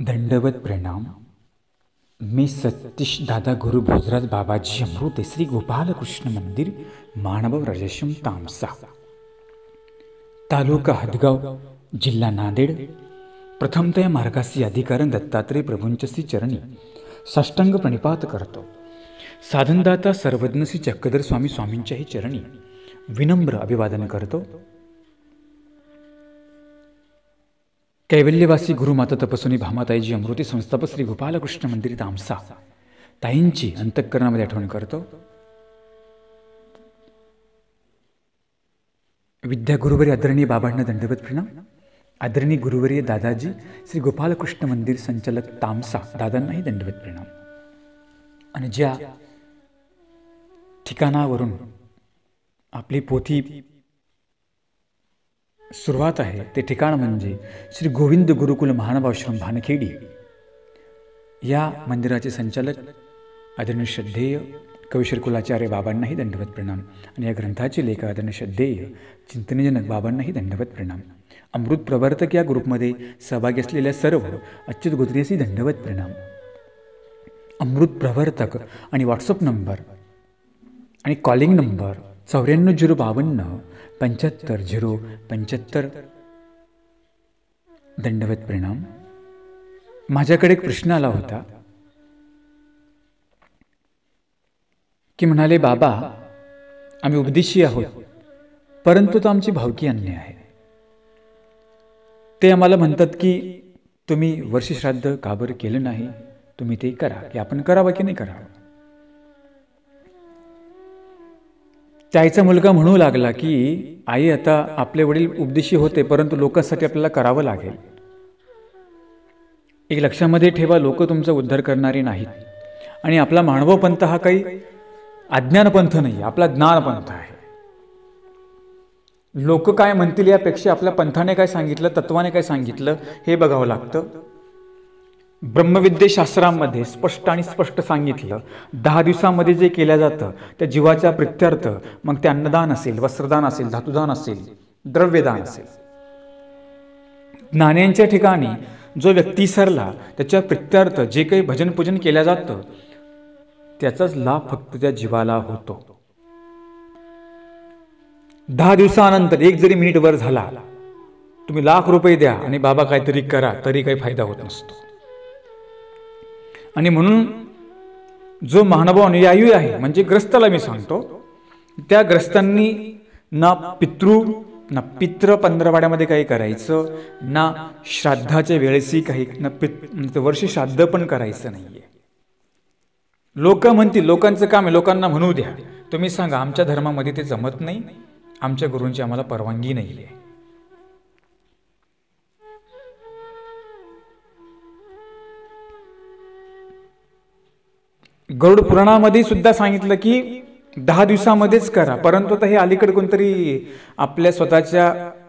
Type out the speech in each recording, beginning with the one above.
दंडवत प्रणाम। मैं सतीश दादा गुरु भोजराज बाबाजी अमृते श्री गोपाल कृष्ण मंदिर मानभव राजेशम तामसा तालुका हदगाव जिल्हा नांदेड प्रथमतया मार्गासी अधिकारण दत्तात्रय प्रभूंचसी चरणी साष्टांग प्रणिपात करतो। साधनदाता सर्वज्ञ श्री चक्कधर स्वामी स्वामींच्याही चरणी विनम्र अभिवादन करतो। कैवल्यवासी गुरुमाता तपस्विनी भामाताईजी अमृती संस्थापक श्री गोपालकृष्ण मंदिर तामसा ताईंची अंतःकरणामध्ये आठवण करतो। विद्यागुरुवर्य आदरणीय बाबांना दंडवत प्रणाम। आदरणीय गुरुवर्य दादाजी श्री गोपालकृष्ण मंदिर संचालक तामसा दादांनाही दंडवत प्रणाम। आणि ज्या ठिकाणावरून आपली पोथी सुरुवात आहे ते ठिकाण म्हणजे श्री गोविंद गुरुकुल महाभाष्य भानखेडी। या मंदिराचे संचालक आदरणीय श्रद्धेय कविश्री कुलाचार्य बाबांनाही दंडवत प्रणाम आणि या ग्रंथाचे लेखक आदरणीय श्रद्धेय चिंतनजनक बाबांनाही दंडवत प्रणाम। अमृत प्रवर्तक या ग्रुपमध्ये सहभागी असलेल्या सर्व अच्युत गुजरेसी दंडवत प्रणाम। अमृत प्रवर्तक आणि व्हॉट्सअप नंबर आणि कॉलिंग नंबर 94 052 75 075 दंडवत प्रणाम। माझ्याकडे एक प्रश्न आला होता की म्हणाले बाबा आम्ही उपदेशी आहोत परंतु तो आमची भावकी अन्य आहे। ते आम्हाला म्हणतात की तुम्ही वर्षश्राद्ध का बरं केलं नाही, तुम्ही ते करा की आपण करावं की नाही करावं। त्याचा मुलगा म्हणू लागला की आई आता आपले वडील उपदेशी होते परंतु लोकांसाठी आपल्याला करावं लागेल। एक लक्षामध्ये ठेवा, लोक तुमचा उद्धार करणारे नाहीत आणि आपला मानव पंथ हा काही अज्ञानपंथ नाही, आपला ज्ञानपंथ आहे। लोक काय म्हणतील यापेक्षा आपल्या पंथाने काय सांगितलं, तत्वाने काय सांगितलं हे बघावं लागतं। ब्रह्मविद्याशास्त्रामध्ये स्पष्ट आणि स्पष्ट सांगितलं 10 दिवसामध्ये जे केलं जातं त्या जीवाच्या प्रित्यर्थ, मग ते अन्नदान असेल, वस्त्रदान असेल, धातुदान असेल, द्रव्यदान असेल। ज्ञानांच्या ठिकाणी जो व्यक्ती सरला त्याच्या प्रित्यर्थ जे काही भजन पूजन केलं जातं त्याचाच लाभ फक्त त्या जीवाला होतो। 10 दिवसानंतर एक जरी मिनिट वर झाला, तुम्ही ₹1,00,000 द्या आणि बाबा काहीतरी करा, तरी काही फायदा होत नसतो। आणि म्हणून जो महानुभाव अनुयायी आहे म्हणजे ग्रस्ताला मी सांगतो, त्या ग्रस्तांनी ना पितृ 15 वाड्यामध्ये काही करायचं, ना श्राद्धाच्या वेळेसही काही, ना वर्ष श्राद्ध पण करायचं नाहीये। लोक म्हणतील, लोकांचं काम आहे, लोकांना म्हणू द्या, तुम्ही सांगा आमच्या धर्मामध्ये ते जमत नाही, आमच्या गुरूंची आम्हाला परवानगी नाहीये। गरुड पुराणामध्ये सुद्धा सांगितलं की 10 दिवसामध्येच करा, परंतु आता हे अलीकडे कोणतरी आपल्या स्वतःच्या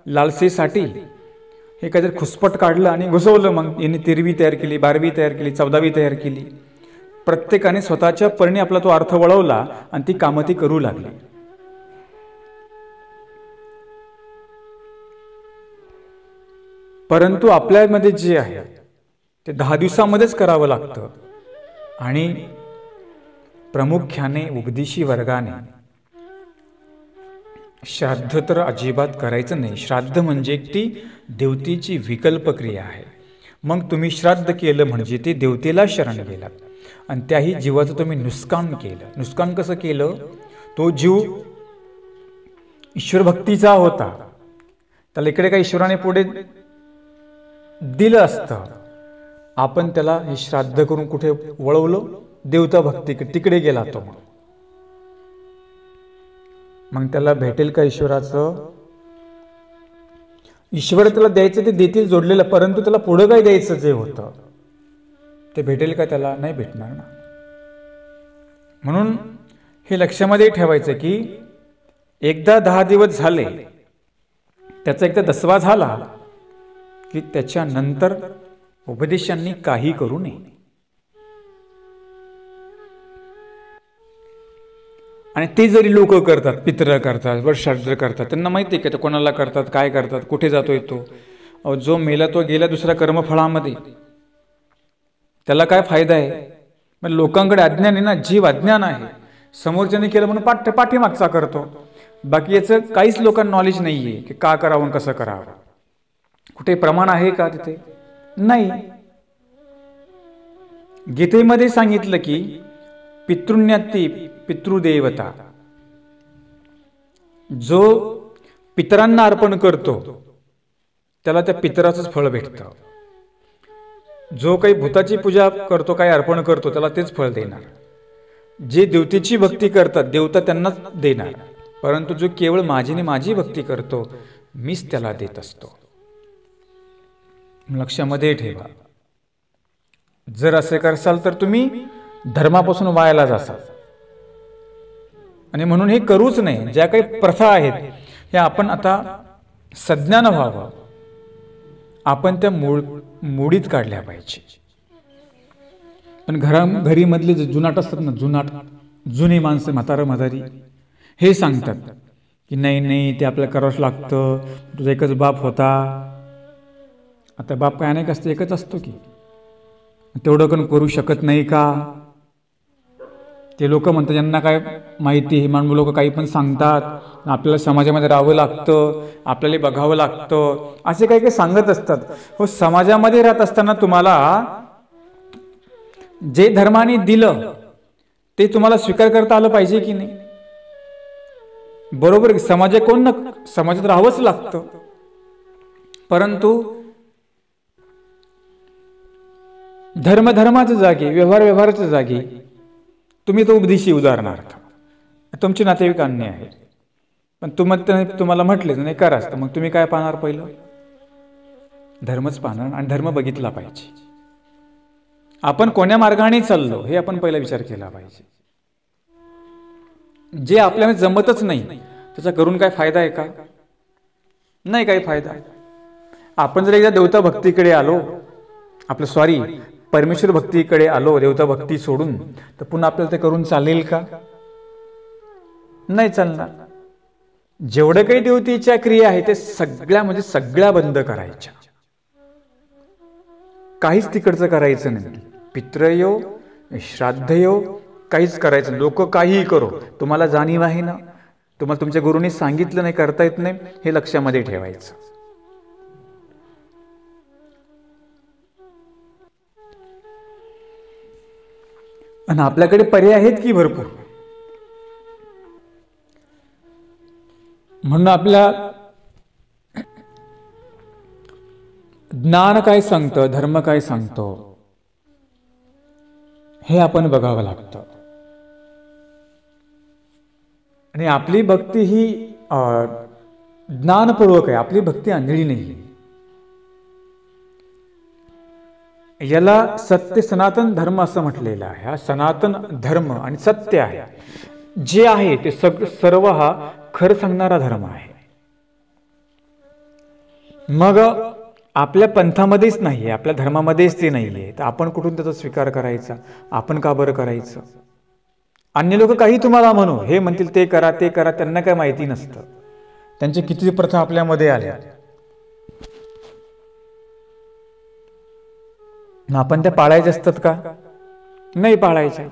लालसेसाठी हे काहीतरी खुसपट काढलं आणि घुसवलं। मग यांनी 13वी तयार केली, 12वी तयार केली, 14वी तयार केली, प्रत्येकाने स्वतःच्या परीने आपला तो अर्थ वळवला आणि ती कामं ती करू लागली। परंतु आपल्यामध्ये जे आहे ते 10 दिवसामध्येच करावं लागतं आणि प्रामुख्याने उपदेशी वर्गाने श्राद्ध तर अजिबात करायचं नाही। श्राद्ध म्हणजे ती देवतेची विकल्प क्रिया आहे। मग तुम्ही श्राद्ध केलं म्हणजे ते देवतेला शरण गेलात आणि त्याही जीवाचं तुम्ही नुकसान केलं। नुकसान कसं केलं? तो जीव ईश्वर भक्तीचा होता, त्याला इकडे काही ईश्वराने पुढे दिलं असतं, आपण त्याला हे श्राद्ध करून कुठे वळवलं, देवता भक्ती तिकडे गेला तो। मग त्याला भेटेल का ईश्वराचं? ईश्वर त्याला द्यायचं ते देतील जोडलेलं, परंतु त्याला पुढं काय द्यायचं जे होतं ते भेटेल का? त्याला नाही भेटणार ना। म्हणून हे लक्षामध्ये ठेवायचं की एकदा 10 दिवस झाले, त्याचा एकदा 10वा झाला की त्याच्यानंतर उपदेशांनी काही करू नये। आणि ते जरी लोक करतात, पितृ करतात, वर्षार्ध करतात, त्यांना माहिती आहे का ते कोणाला करतात, काय करतात, कुठे जातोय तो। जो मेला तो गेला दुसऱ्या कर्मफळामध्ये, त्याला काय फायदा आहे? मग लोकांकडे अज्ञान आहे ना, जीव अज्ञान आहे, समोरच्याने केलं म्हणून पाठीमागचा करतो, बाकी याचं काहीच लोकांना नॉलेज नाहीये की का करावं कसं करावं, कुठे प्रमाण आहे का? तिथे नाही. गीतेमध्ये सांगितलं की पितृन्याती पितृदेवता, जो पितरांना अर्पण करतो त्याला त्या पितराचंच फळ भेटतं, जो काही भूताची पूजा करतो, काही अर्पण करतो त्याला तेच फळ देणार, जे देवतेची भक्ती करतात देवता त्यांनाच देणार, परंतु जो केवळ माझीने माझी भक्ती करतो मीच त्याला देत असतो. लक्षामध्ये ठेवा, जर असे करसाल तर तुम्ही धर्मापासून वायाला जासाल, आणि म्हणून हे करूच नाही. ज्या काही प्रथा आहेत हे आपण आता सज्ञान व्हावं, आपण त्या मोडीत काढल्या पाहिजे. पण घरी मधले जे जुनाट असतात ना, जुने माणसे, म्हातारं म्हातारी, हे सांगतात की नाही नाही ते आपल्याला करावंच लागतं, तुझा एकच बाप होता, आता बाप काय नाही असतं, एकच असतो की, तेवढं कोण करू शकत नाही का? ते लोक म्हणतात यांना काय माहिती, हे मानव लोक काही पण सांगतात, आपल्याला समाजामध्ये राहावं लागतं, आपल्याला बघावं लागतं, असे काही काही सांगत असतात. हो, समाजामध्ये राहत असताना तुम्हाला जे धर्माने दिलं ते तुम्हाला स्वीकार करता आलं पाहिजे की नाही? बरोबर, समाजात राहावंच लागतं, परंतु धर्माच्या जागी, व्यवहाराच्या जागी तुम्ही तो उपदेशी, उदाहरणार्थ तुमचे नातेवाईक अन्य आहे, पण तुम्हाला म्हटले नाही करा, तर मग तुम्ही काय पाहणार? पहिलं धर्मच पाहणार, आणि धर्म बघितला पाहिजे. आपण कोण्या मार्गाने चाललो हे आपण पहिला विचार केला पाहिजे. जे आपल्याला जमतच नाही त्याचा करून काय फायदा आहे का? नाही काही फायदा. आपण जर एकदा देवता भक्तीकडे आलो, आपलं सॉरी परमेश्वर भक्तीकडे आलो, देवता भक्ती सोडून, तर पुन्हा आपल्याला ते करून चालेल का? नाही चालणार. जेवढं काही देवतेच्या क्रिया आहे ते सगळ्या बंद करायच्या, काहीच तिकडचं करायचं नाही, पितृयो श्राद्धयो काहीच करायचं. लोक काहीही करो, तुम्हाला जाणीव आहे ना, तुम्हाला तुमच्या गुरुने सांगितलं नाही, करता येत नाही, हे लक्षामध्ये ठेवायचं. आणि आपल्याकडे पर्याय आहेत की भरपूर, म्हणून आपल्या ज्ञान काय सांगतं, धर्म काय सांगतो हे आपण बघावं लागतं. आणि आपली भक्ती ही ज्ञानपूर्वक आहे, आपली भक्ती आंधळी नाही. याला सत्य सनातन धर्म असं म्हटलेलं आहे. हा सनातन धर्म आणि सत्य आहे, जे आहे ते सर्व हा खरं सांगणारा धर्म आहे. मग आपल्या पंथामध्येच नाही, आपल्या धर्मामध्येच ते नाहीये, तर आपण कुठून त्याचा स्वीकार करायचा? आपण का बरं करायचं? अन्य लोक काही तुम्हाला म्हणू, हे म्हणतील ते करा ते करा, त्यांना काय माहिती नसतं, त्यांच्या किती प्रथा आपल्यामध्ये आल्या, आपण त्या पाळायचे असतात का? नाही पाळायचे.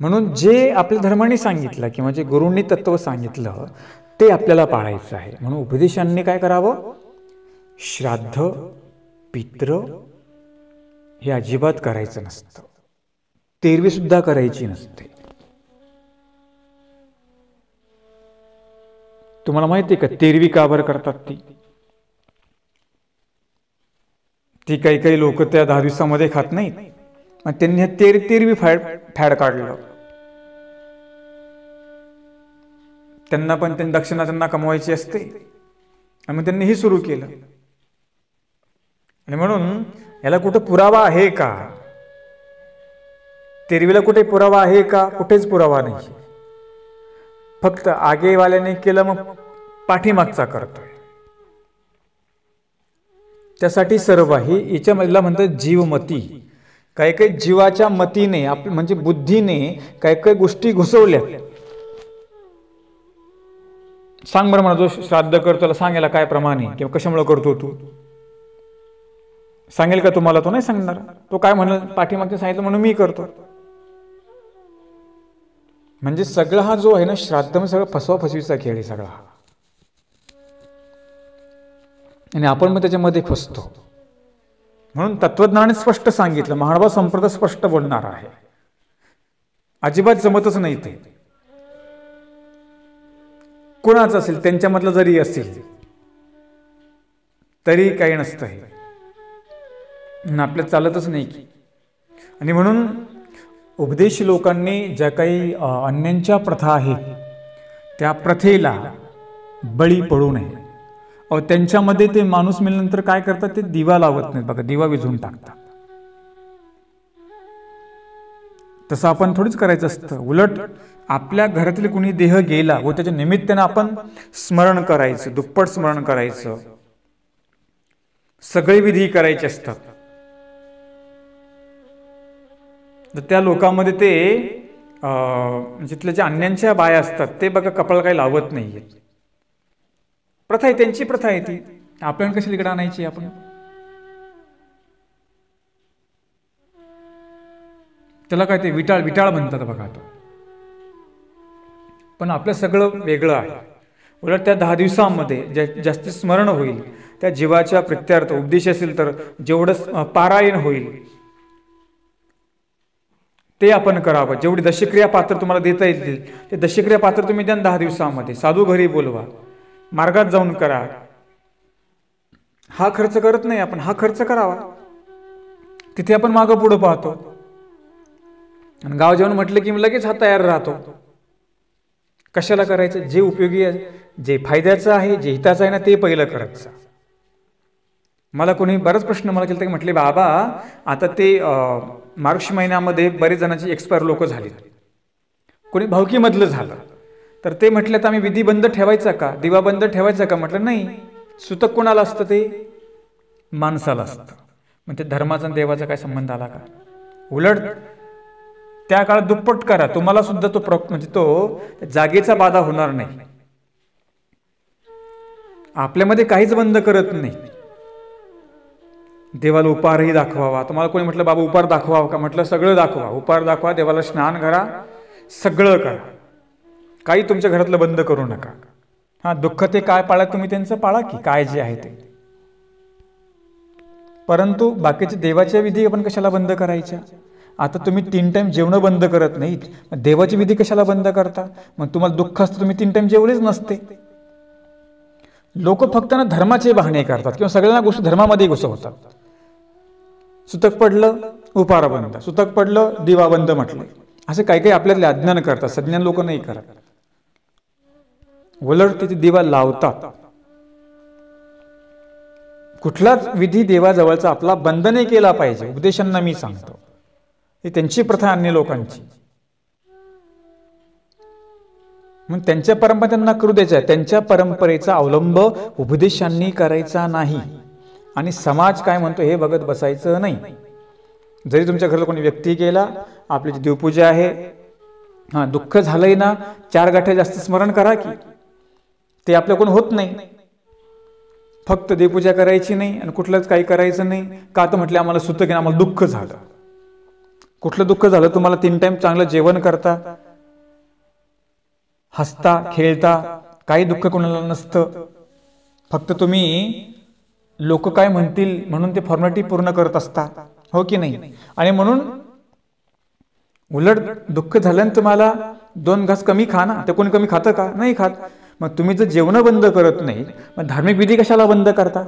म्हणून जे आपल्या धर्माने सांगितलं किंवा जे गुरूंनी तत्व सांगितलं ते आपल्याला पाळायचं आहे. म्हणून उपदेशांनी काय करावं? श्राद्ध पित्र हे अजिबात करायचं नसतं, तेरवी सुद्धा करायची नसते. तुम्हाला माहिती आहे का तेरवी का बरं करतात? ती काही लोक त्या 10 दिवसामध्ये खात नाहीत, आणि त्यांनी हे तेरवी फॅड काढलं. त्यांना पण दक्षिणा त्यांना कमवायची असते, आणि मग त्यांनी हे सुरू केलं. आणि म्हणून याला कुठं पुरावा आहे का? तेरवीला कुठे पुरावा आहे का? कुठेच पुरावा नाही. फक्त आगेवाल्याने केलं मग पाठीमागचा करतोय. त्यासाठी सर्व हे याच्यामधला म्हणतात जीवमती. काही काही जीवाच्या मतीने म्हणजे बुद्धीने काही काही गोष्टी घुसवल्या. सांग बरं म्हणा, जो श्राद्ध करतो त्याला सांगायला काय प्रमाण आहे, किंवा कशामुळे करतो तू? सांगेल का तुम्हाला? तो नाही सांगणार. तो काय म्हणेल? पाठीमागचं सांगितलं म्हणून मी करतो. म्हणजे सगळा हा जो आहे ना श्राद्ध म्हणजे सगळं फसवाफसवीचा खेळ आहे सगळा, आणि आपण मग त्याच्यामध्ये फसतो. म्हणून तत्वज्ञानाने स्पष्ट सांगितलं, महानुभाव संप्रदाय स्पष्ट बोलणार आहे, अजिबात जमतच नाही ते. कोणाचं असेल त्यांच्यामधलं जरी असेल तरी काही नसतं हे, आपल्याला चालतच नाही की. आणि म्हणून उपदेशी लोकांनी ज्या काही अन्यांच्या प्रथा आहेत त्या प्रथेला बळी पडू नये. अ त्यांच्यामध्ये ते माणूस मिळाल्यानंतर काय करतात, ते दिवा लावत नाहीत. बघा, दिवा विझून टाकतात. तसं आपण थोडीच करायचं असतं. उलट आपल्या घरातील कुणी देह गेला व त्याच्या निमित्तानं आपण स्मरण करायचं, दुप्पट स्मरण करायचं, सगळे विधी करायचे असतात. तर त्या लोकांमध्ये ते जिथल्या ज्या अन्यांच्या बाया असतात ते बघा कपाळ काही लावत नाहीये. प्रथा आहे, त्यांची प्रथा आहे ती. आपण कशी इकडे आणायची? आपण त्याला काय ते विटाळ विटाळ म्हणतात बघा तो. पण आपलं सगळं वेगळं आहे. उलट त्या 10 दिवसांमध्ये जास्त स्मरण होईल त्या जीवाच्या प्रत्यर्थ. उपदेश असेल तर जेवढं पारायण होईल ते आपण करावं. जेवढी दशक्रिया पात्र तुम्हाला देता येतील ते दशक्रिया पात्र तुम्ही द्या 10 दिवसांमध्ये. साधू घरी बोलवा, मार्गात जाऊन करा. हा खर्च करत नाही आपण, हा खर्च करावा. तिथे आपण मागं पुढं पाहतो आणि गाव जेवण म्हटलं की लगेच हा तयार राहतो. कशाला करायचं? जे उपयोगी आहे, जे फायद्याचं आहे, जे हिताचं आहे ना ते पहिलं करायचं. मला कोणी बरेच प्रश्न मला केले, म्हटले बाबा आता ते मार्च महिन्यामध्ये बरेच जणांची एक्सपायर लोक झाली, कोणी भावकीमधलं झालं, तर ते म्हटलं तर आम्ही विधी बंद ठेवायचा का, दिवा बंद ठेवायचा का? म्हटलं नाही, सुतक कोणाला असतं? ते माणसाला असतं. मग ते धर्माचा आणि देवाचा काय संबंध आला का? उलट त्या काळात दुप्पट करा, तुम्हाला सुद्धा तो म्हणजे तो जागेचा बाधा होणार नाही. आपल्यामध्ये काहीच बंद करत नाही. देवाला उपारही दाखवावा. तुम्हाला कोणी म्हटलं बाबा उपार दाखवावा का? म्हटलं सगळं दाखवा, उपार दाखवा, देवाला स्नान करा, सगळं करा. काही तुमच्या घरातलं बंद करू नका. हा दुःख ते काय पाळा तुम्ही त्यांचं पाळा की काय जे आहे ते, परंतु बाकीच्या देवाच्या विधी आपण कशाला बंद करायच्या? आता तुम्ही 3 टाइम जेवणं बंद करत नाहीत, देवाची विधी कशाला बंद करता? मग तुम्हाला दुःख असतं, तुम्ही 3 टाइम जेवलेच नसते. लोक फक्त ना धर्माचे बहाणे करतात किंवा सगळ्यांना गोष्टी धर्मामध्ये घुसवतात. सुतक पडलं उपारा बंद, सुतक पडलं दिवा बंद म्हटलं. असे काही काही आपल्यातले अज्ञान करतात, सज्ञान लोक नाही करत. उलट तिथे दिवा लावतात. कुठलाच विधी देवाजवळचा आपला बंद नाही केला पाहिजे. उपदेशांना मी सांगतो, ही त्यांची प्रथा अन्य लोकांची. मग त्यांच्या परंपरा त्यांना करू द्यायच्या. त्यांच्या परंपरेचा अवलंब उपदेशांनी करायचा नाही. आणि समाज काय म्हणतो हे बघत बसायचं नाही. जरी तुमच्या घराला कोणी व्यक्ती गेला, आपली जी देवपूजा आहे, हा दुःख झालंय ना, 4 गाठ्या जास्त स्मरण करा की ते आपल्याकडून होत नाही. फक्त देवपूजा करायची नाही आणि कुठलंच काही करायचं नाही का? तर म्हटलं आम्हाला सुतक आहे, आम्हाला दुःख झालं. कुठलं दुःख झालं? तुम्हाला 3 टाइम चांगलं जेवण करता, हसता खेळता, काही दुःख कोणाला नसतं. फक्त तुम्ही लोक काय म्हणतील म्हणून ते फॉर्मॅलिटी पूर्ण करत असता, हो की नाही? आणि म्हणून उलट दुःख झाल्यानं तुम्हाला 2 घास कमी खा ना. ते कोणी कमी खातं का? नाही खात. मग तुम्ही जर जेवण बंद करत नाही, मग धार्मिक विधी कशाला बंद करता?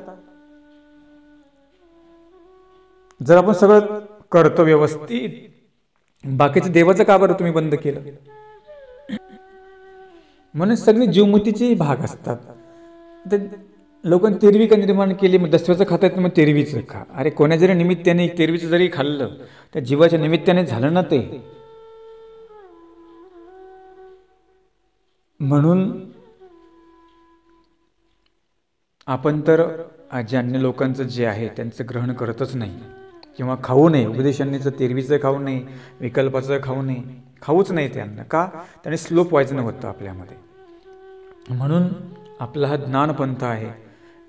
जर आपण सगळं करतो व्यवस्थित, बाकीचं देवाचं का बरं तुम्ही बंद केलं? म्हणून सगळे जीवमुतीचे भाग असतात. ते लोकांनी तेरवी का निर्माण केली, मग दसव्याचं खातात मग तेरवीचं खा. अरे कोणा जरी निमित्ताने तेरवीचं जरी खाल्लं, त्या जीवाच्या निमित्ताने झालं ना ते. म्हणून आपण तर जे अन्य लोकांचं जे आहे त्यांचं ग्रहण करतच नाही किंवा खाऊ नये. उपदेशांनीचं तेरवीचं खाऊ नये, विकल्पाचं खाऊ नये, खाऊच नाही त्यांना. का? त्याने स्लो पॉयझन होतं आपल्यामध्ये. म्हणून आपला हा ज्ञानपंथ आहे,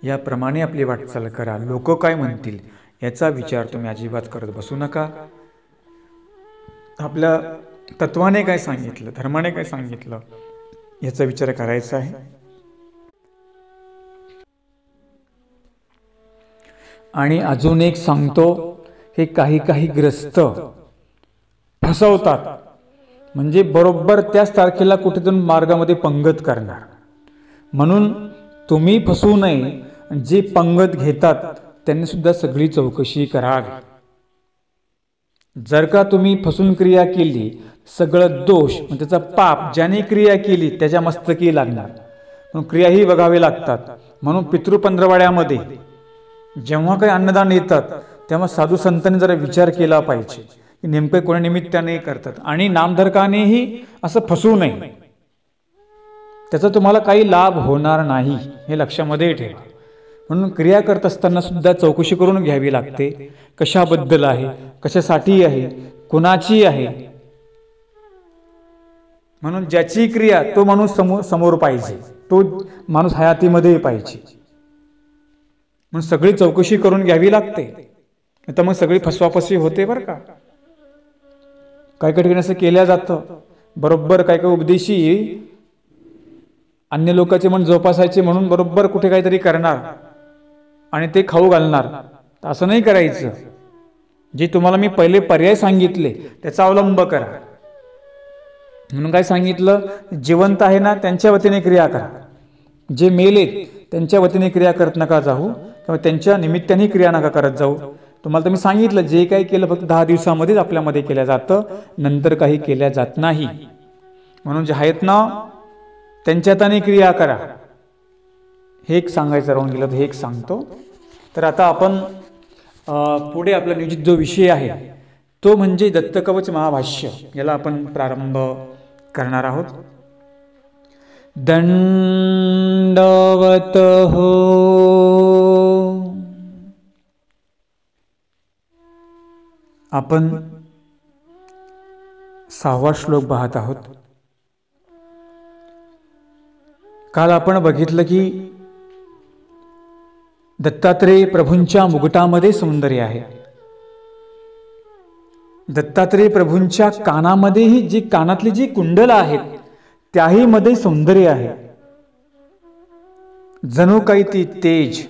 याप्रमाणे आपली वाटचाल करा. लोक काय म्हणतील याचा विचार तुम्ही अजिबात करत बसू नका। आपल्या तत्वाने काय सांगितलं, धर्माने काय सांगितलं याचा विचार करायचा आहे। आणि अजून एक सांगतो, हे काही काही ग्रस्त फसवतात, म्हणजे बरोबर त्याच तारखेला कुठेतून मार्गामध्ये पंगत करणार, म्हणून तुम्ही फसू नये। जे पंगत घेतात त्यांनी सुद्धा सगळी चौकशी करावी। जर का तुम्ही फसून क्रिया केली, सगळं दोष म्हणजे त्याचा पाप ज्याने क्रिया केली त्याच्या मस्तकी लागणार, म्हणून क्रियाही बघावी लागतात। म्हणून पितृ पंधरवाड्यामध्ये जेव्हा काही अन्नदान येतात तेव्हा साधू संतांनी जरा विचार केला पाहिजे की नेमके कोणी निमित्ताने करतात, आणि नामधारकानेही असं फसू नये, त्याचा तुम्हाला काही लाभ होणार नाही हे लक्षामध्ये ठेवा। म्हणून क्रिया करत असताना सुद्धा चौकशी करून घ्यावी लागते, कशाबद्दल आहे, कशासाठी आहे, कुणाची आहे। म्हणून ज्याची क्रिया तो माणूस समोर पाहिजे, तो माणूस हयातीमध्ये पाहिजे, म्हणून सगळी चौकशी करून घ्यावी लागते। आता मग सगळी फसवाफसवी होते बरं का। काय काय ठिकाणी असं केल्या जातं, बरोबर काय काय उपदेशी अन्य लोकांचे मन जोपासायचे म्हणून बरोबर कुठे काहीतरी करणार आणि ते खाऊ घालणार। असं नाही करायचं, जे तुम्हाला मी पहिले पर्याय सांगितले त्याचा अवलंब करा। म्हणून काय सांगितलं, जिवंत आहे ना त्यांच्या वतीने क्रिया करा, जे मेलेत त्यांच्या वतीने क्रिया करत नका जाऊ किंवा त्यांच्या निमित्ताने क्रिया नका करत जाऊ। तुम्हाला तर मी सांगितलं जे काही केलं फक्त 10 दिवसामध्येच आपल्यामध्ये केल्या जातं, नंतर काही केल्या जात नाही। म्हणून जे आहेत ना त्यांच्याताने क्रिया करा, हे एक सांगायचं राहून गेलं, हे एक सांगतो। तर आता आपण पुढे आपला नियोजित जो विषय आहे तो म्हणजे दत्तकवच महाभाष्य, याला आपण प्रारंभ करणार आहोत। दंडवत हो, आपण 6वा श्लोक पाहत आहोत। काल आपण बघितलं की दत्तात्रेय प्रभूंच्या मुकुटामध्ये सौंदर्य आहे, दत्तात्रेय प्रभूंच्या कानामध्येही जी कानातली जी कुंडलं आहेत त्याही मध्ये सौंदर्य आहे, जणू काही ती तेज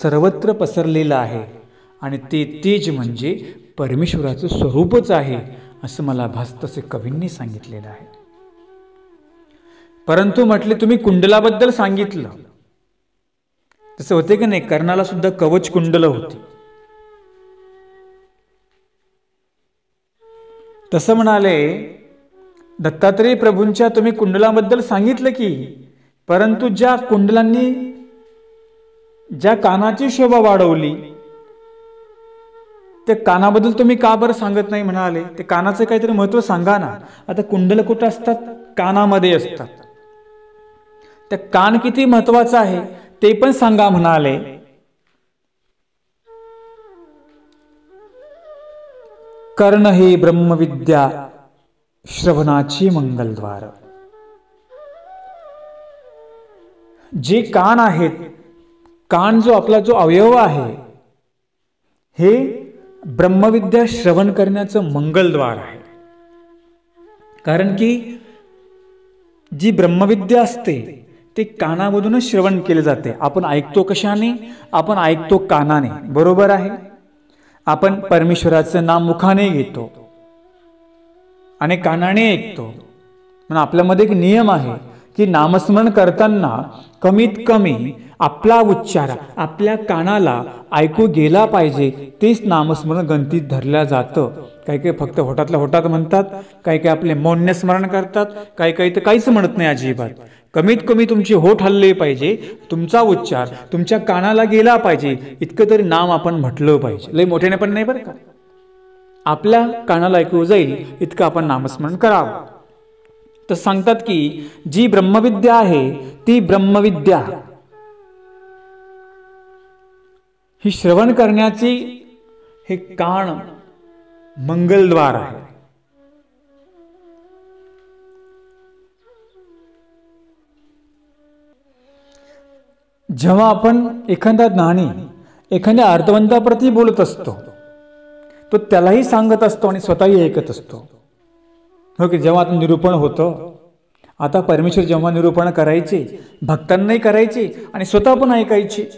सर्वत्र पसरलेलं आहे, आणि ते तेज म्हणजे परमेश्वराचं स्वरूपच आहे असं मला भासतसे कवींनी सांगितलेलं आहे। परंतु म्हटले तुम्ही कुंडलाबद्दल सांगितलं, तसं होते की नाही, कर्णाला सुद्धा कवच कुंडल होती। तसं म्हणाले दत्तात्रेय प्रभूंच्या तुम्ही कुंडलाबद्दल सांगितलं की, परंतु ज्या कुंडलांनी ज्या कानाची शोभा वाढवली त्या कानाबद्दल तुम्ही का बरं सांगत नाही म्हणाले, ते कानाचं काहीतरी महत्त्व सांगा ना। आता कुंडल कुठं असतात, कानामध्ये असतात, त्या कान किती महत्वाचं आहे ते पण सांगा म्हणाले। कर्ण हे ब्रह्मविद्या श्रवणाची मंगलद्वार, जे कान आहेत, कान जो आपला जो अवयव आहे हे ब्रह्मविद्या श्रवण करण्याचं मंगलद्वार आहे। कारण की जी ब्रह्मविद्या असते ते कानामधूनच श्रवण केले जाते। आपण ऐकतो कशाने, आपण ऐकतो कानाने, बरोबर आहे। आपण परमेश्वराचं नाम मुखाने घेतो आणि कानाने ऐकतो, पण आपल्यामध्ये एक नियम आहे की नामस्मरण करताना कमीत कमी आपला उच्चार आपल्या कानाला ऐकू गेला पाहिजे, तेच नामस्मरण गणतीत धरलं जातं। काही काही फक्त होटातल्या होटात म्हणतात, काही काही आपले मौन्य स्मरण करतात, काही काही तर काहीच म्हणत नाही अजिबात। कमीत कमी तुमचे होठ हलले पाहिजे, तुमचा उच्चार तुमच्या कानाला गेला पाहिजे, इतकं तरी नाम आपण म्हटलं पाहिजे। लय मोठ्याने पण नाही बरं का, आपल्या कानाला ऐकू जाईल इतकं आपण नामस्मरण करावं। तर सांगतात की जी ब्रह्मविद्या आहे ती ब्रह्मविद्या ही श्रवण करण्याची, हे कान मंगलद्वार आहे। जेव्हा आपण एखादा ज्ञानी एखाद्या अर्थवंताप्रती बोलत असतो, तो त्यालाही सांगत असतो आणि स्वतःही ऐकत असतो. हो की जेव्हा निरूपण होतं, आता परमेश्वर जेव्हा निरूपण करायचे, भक्तांनाही करायचे आणि स्वतः पण ऐकायचे.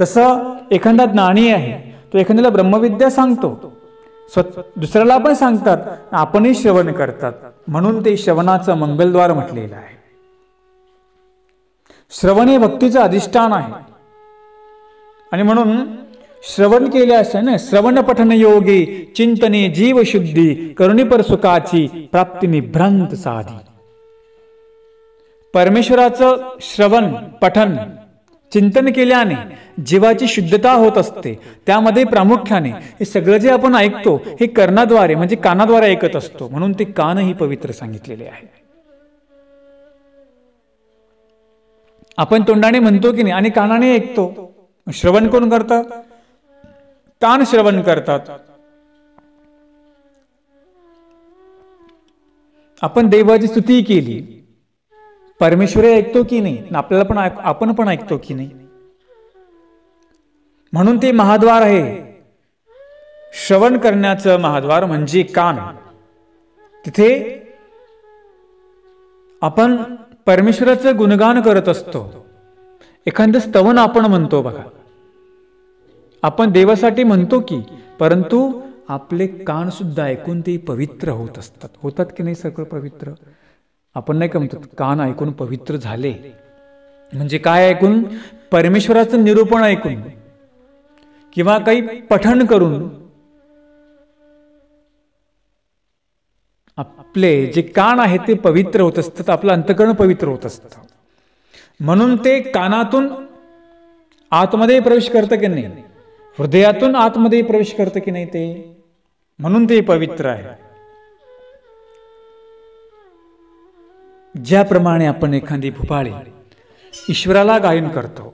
तसं एखादा ज्ञानी आहे, तो एखाद्याला ब्रह्मविद्या सांगतो, दुसऱ्याला पण सांगतात, आपणही श्रवण करतात. म्हणून ते श्रवणाचं मंगलद्वार म्हटलेलं आहे. श्रवण हे भक्तीचं अधिष्ठान आहे. आणि म्हणून श्रवण केल्यास ना, श्रवण पठन योगी चिंतने जीवशुद्धी करुणीपर सुखाची प्राप्ती निभ्रांत साधी. परमेश्वराचं श्रवण पठन चिंतन केल्याने जीवाची शुद्धता होत असते. त्यामध्ये प्रामुख्याने हे सगळं जे आपण ऐकतो हे कर्णाद्वारे म्हणजे कानाद्वारे ऐकत असतो. म्हणून ते कान ही पवित्र सांगितलेले आहे. आपण तोंडाने म्हणतो की नाही आणि कानाने ऐकतो. श्रवण कोण करतात? कान श्रवण करतात. आपण देवाची स्तुती केली, परमेश्वर ऐकतो की नाही, आपल्याला पण आपण पण ऐकतो की नाही. म्हणून ते महाद्वार आहे. श्रवण करण्याचं महाद्वार म्हणजे कान. तिथे आपण परमेश्वराचं गुणगान करत असतो. एखादं स्तवन आपण म्हणतो बघा, आपण देवासाठी म्हणतो की, परंतु आपले कान सुद्धा ऐकून ते पवित्र होत असतात. होतात की नाही? सगळं पवित्र आपण नाही का म्हणतो, कान ऐकून पवित्र झाले. म्हणजे काय? ऐकून परमेश्वराचं निरूपण ऐकून किंवा काही पठण करून आपले जे कान आहे ते पवित्र होत असतात. आपलं अंतःकरण पवित्र होत असतं. म्हणून ते कानातून आतमध्ये प्रवेश करतं की नाही, हृदयातून आतमध्ये प्रवेश करतं की नाही, ते म्हणून ते पवित्र आहे. ज्याप्रमाणे आपण एखादी भुपाळी ईश्वराला गायन करतो,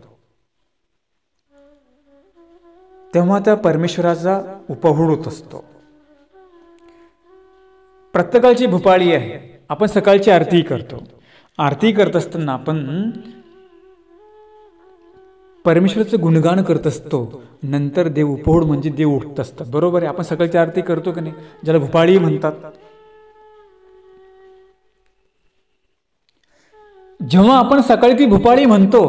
तेव्हा त्या परमेश्वराचा उपभोग होत असतो. प्रत्येकाची भुपाळी आहे. आपण सकाळची आरती करतो. आरती करत असताना आपण परमेश्वराचं गुणगान करत असतो. नंतर देव उपभोग म्हणजे देव उठत असतात. बरोबर आहे. आपण सकाळची आरती करतो की नाही, ज्याला भुपाळी म्हणतात. जेव्हा आपण सकाळी ती भुपाळी म्हणतो,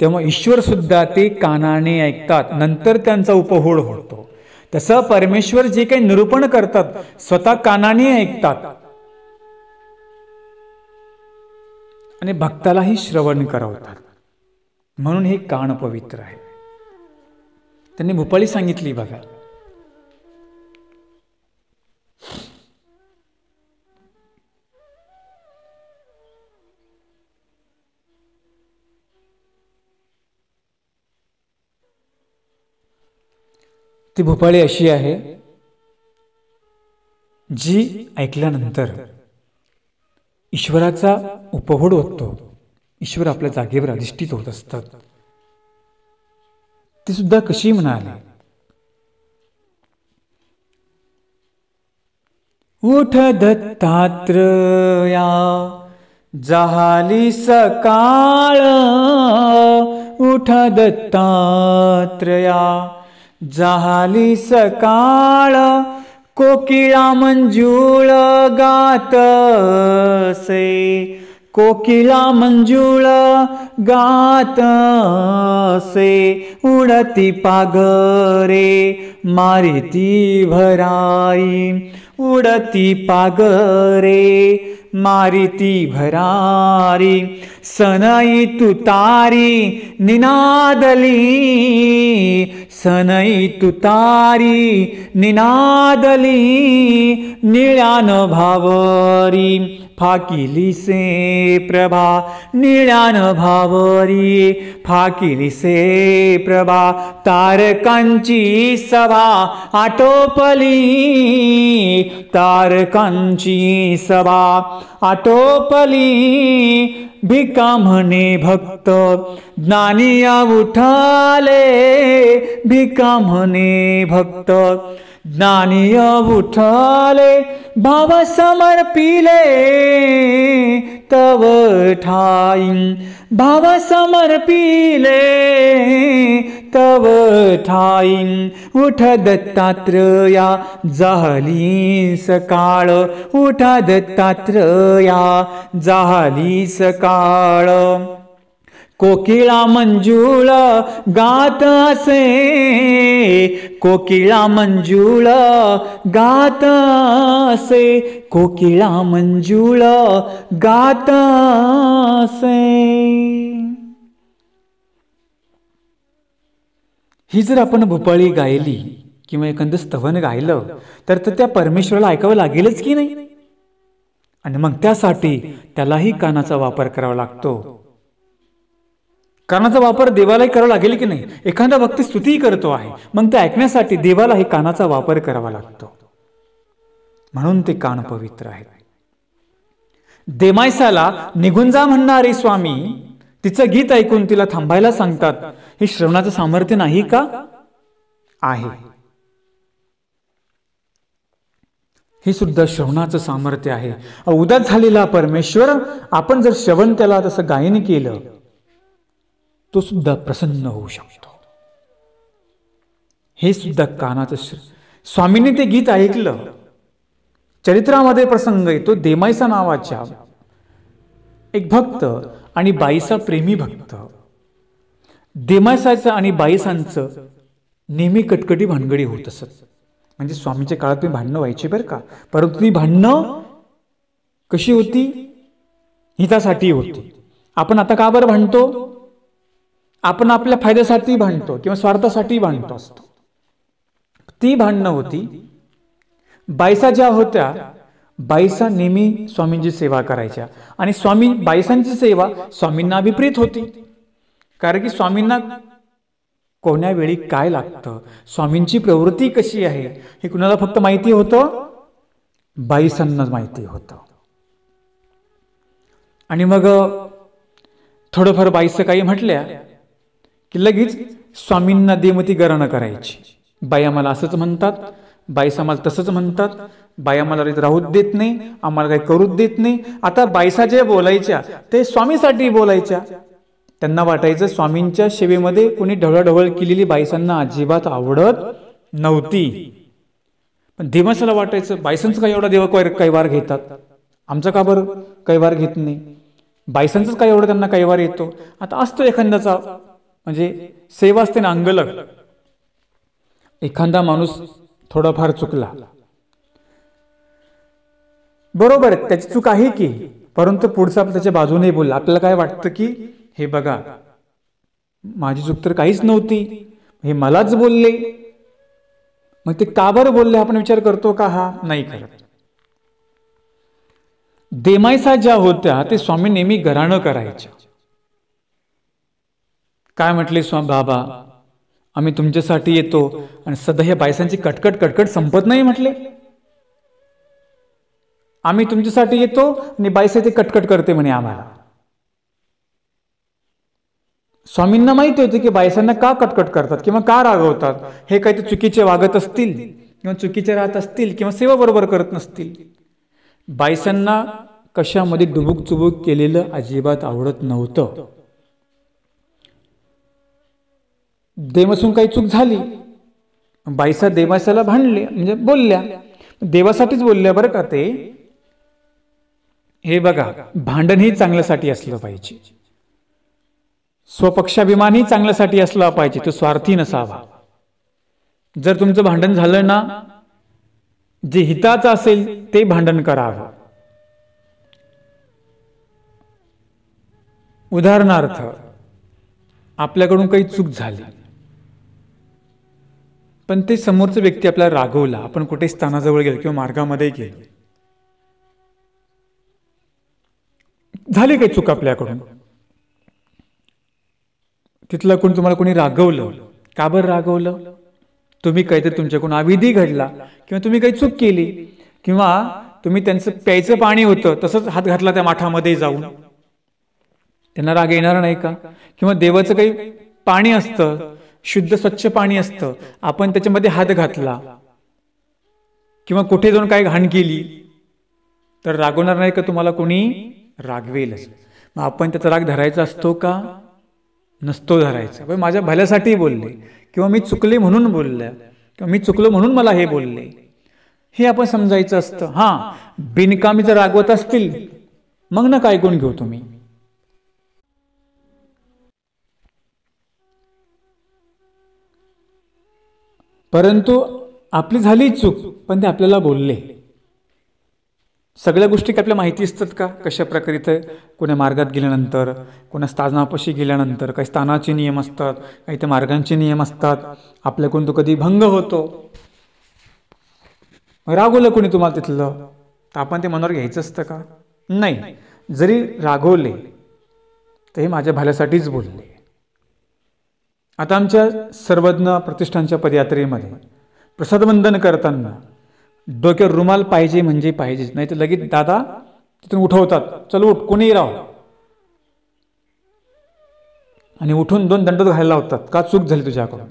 तेव्हा ईश्वर सुद्धा ते कानाने ऐकतात. नंतर त्यांचा उपभोग होतो. तसं परमेश्वर जे काही निरूपण करतात, स्वतः कानाने ऐकतात आणि भक्तालाही श्रवण करवतात. म्हणून हे कान पवित्र आहे. त्यांनी भुपाळी सांगितली बघा, ती भुपाळी अशी आहे जी ऐकल्यानंतर ईश्वराचा उपभोग होतो. ईश्वर आपल्या जागेवर अधिष्ठित होत असतात. ती सुद्धा कशी म्हणाली, उठ दत्तात्रया झाली सकाळ, उठ दत्तात्रया झाली सकाळ, कोकिळा मंजुळ गात असे, कोकिळा मंजुळ गात असे, उडती पागरे मारिती भरारी, उडती पागरे मारिती भरारी, सनई तुतारी निनादली, सनई तुतारी निनादली, निळ्यान भावरी फाकिलीसे प्रभा, निळ्यान भावरी फाकिलीसे प्रभा, तारकांची सभा आटोपली, तारकांची सभा आटोपली, भिका म्हणे भक्त ज्ञानिया उठाले, भिका म्हणे भक्त ज्ञानिया उठाले, भाव समर्पिले तव ठाई, भाव समर्पिले तव ठाईं उठा दत्तात्रया झाली सकाळ, उठा दत्तात्रया झाली सकाळ। कोकिळा मंजुळ गात असे, कोकिळा मंजुळ गात असे, कोकिळा मंजुळ गात असे। ही जर आपण भूपाळी गायली किंवा एखादं स्तवन गायलं तर त्या परमेश्वराला ऐकावं लागेलच की नाही, आणि मग त्यासाठी त्यालाही कानाचा वापर करावा लागतो। कानाचा वापर देवालाही करावा लागेल की नाही? एखादा भक्ती स्तुती करतो आहे, मग ते ऐकण्यासाठी देवालाही कानाचा वापर करावा लागतो, म्हणून ते कान पवित्र आहेत। देमायसाला निघून जा म्हणणारे स्वामी तिचं गीत ऐकून तिला थांबायला सांगतात, हे श्रवणाचं सामर्थ्य नाही का? आहे, हे सुद्धा श्रवणाचं सामर्थ्य आहे। उदास झालेला परमेश्वर आपण जर श्रवण त्याला तसं गायन केलं तो सुद्धा प्रसन्न होऊ शकतो, हे सुद्धा कानाचं। स्वामीने ते गीत ऐकलं, चरित्रामध्ये प्रसंग येतो, देमायसा नावाच्या एक भक्त आणि बाईसा प्रेमी भक्त, देमायसाचं आणि बाईसांचं नेहमी कटकटी भानगडी होत असत, म्हणजे स्वामीच्या काळात ते भांडणं व्हायचे बरं का, परंतु ती भांडणं कशी होती? हितासाठी होती। आपण आता का बरं भांडतो? आपण आपल्या फायद्यासाठी भांडतो किंवा स्वार्थासाठी भांडतो असतो। ती भांडणं होती। बाईसा ज्या होत्या, बाईसा नेहमी स्वामींची सेवा करायच्या, आणि स्वामी बाईसांची सेवा स्वामींना अभिप्रीत होती, कारण की स्वामींना कोण्या वेळी काय लागतं, स्वामींची प्रवृत्ती कशी आहे हे कुणाला फक्त माहिती होतं? बाईसांनाच माहिती होतं। आणि मग थोडंफार बाईसा काही म्हटल्या की लगेच स्वामींना देमती गरणं करायची, बाई आम्हाला असंच म्हणतात, बाईसा आम्हाला तसंच म्हणतात, बाई आम्हाला राहू देत नाही, आम्हाला काही करूच देत नाही। आता बाईसा जे बोलायच्या ते स्वामीसाठी बोलायच्या, त्यांना वाटायचं स्वामींच्या सेवेमध्ये कोणी ढवळाढवळ केलेली बाईसांना अजिबात आवडत नव्हती, पण देवासाला वाटायचं बाईसांचं काय एवढा देव काही वार घेतात, आमचा का बरं काही वार घेत नाही, बाईसांचंच काय एवढं त्यांना काही वार येतो। आता असतो एखाद्याचा म्हणजे सेवा असते ना अंगलग, एखादा माणूस थोडाफार चुकला, बरोबर त्याची चूक आहे की, परंतु पुढचा त्याच्या बाजूने बोलला, आपल्याला काय वाटतं की हे बघा माझी चूक तर काहीच नव्हती, हे मलाच बोलले, मग ते का बरं बोलले आपण विचार करतो का? हा नाही करत। देमायसा ज्या होत्या ते स्वामी नेहमी घराणं करायच्या, काय म्हटले स्वामी, बाबा आम्ही तुमच्यासाठी येतो आणि सध्या ह्या बायसांची कटकट कटकट संपत नाही, म्हटले आम्ही तुमच्यासाठी येतो आणि बायसा ते कटकट करते म्हणे आम्हाला। स्वामींना माहिती होते की बायसांना का कटकट करतात किंवा का रागवतात, हे काही ते चुकीचे वागत असतील किंवा चुकीचे राहत असतील किंवा सेवा बरोबर करत नसतील, बायसांना कशामध्ये डुबूक चुबूक केलेलं अजिबात आवडत नव्हतं। देवासून काही चूक झाली, बाईसा देवासाला भांडले म्हणजे बोलल्या, देवासाठीच बोलल्या बरं का ते, हे बघा भांडण ही चांगल्यासाठी असलं पाहिजे, स्वपक्षाभिमानही चांगल्यासाठी असला पाहिजे, तो स्वार्थी नसावा। जर तुमचं भांडण झालं ना, जे हिताचं असेल ते भांडण करावं। उदाहरणार्थ आपल्याकडून काही चूक झाली पण ते समोरचा व्यक्ती आपल्याला रागवला, आपण कुठे स्थानाजवळ गेलो किंवा मार्गामध्ये गेलो, झाली काही चूक आपल्याकडून, तिथलं कोण तुम्हाला कोणी रागवलं, का बरं रागवलं? तुम्ही काहीतरी तुमच्याकडून अविधी घडला किंवा तुम्ही काही चूक केली, किंवा तुम्ही त्यांचं प्यायचं पाणी होतं तसंच हात घातला त्या माठामध्ये जाऊन, त्यांना राग येणार नाही का? किंवा देवाचं काही पाणी असतं, शुद्ध स्वच्छ पाणी असतं, आपण त्याच्यामध्ये हात घातला किंवा कुठे जाऊन काय घाण केली तर रागवणार नाही का तुम्हाला? कोणी रागवेलच, मग आपण त्याचा राग धरायचा असतो का? नसतो धरायचा। पण माझ्या भल्यासाठी बोलले किंवा मी चुकले म्हणून बोलले किंवा मी चुकलो म्हणून मला हे बोलले हे आपण समजायचं असतं। हां, बिनकामी जर रागवत असतील मग ना काय कोण घेऊ तुम्ही। परंतु आपली झाली चूक, पण ते आपल्याला बोलले। सगळ्या गोष्टी आपल्याला माहिती असतात का, कशा प्रकारे ते कोण्या मार्गात गेल्यानंतर, कोण्या स्थानापाशी गेल्यानंतर काही स्थानाचे नियम असतात, काही ते मार्गांचे नियम असतात, आपल्याकडून तो कधी भंग होतो। रागवलं कोणी तुम्हाला तिथलं तर आपण ते मनावर घ्यायचं असतं का? नाही, जरी रागवले तर हे माझ्या भल्यासाठीच बोलले। आता आमच्या सर्वज्ञ प्रतिष्ठानच्या पदयात्रेमध्ये प्रसादवंदन करताना डोक्यावर रुमाल पाहिजे म्हणजे पाहिजेच, नाही तर लगेच दादा तिथून उठवतात, चल उठ कोणीही राहो, आणि उठून दोन दंड घालायला होतात, का चूक झाली तुझ्याकडून।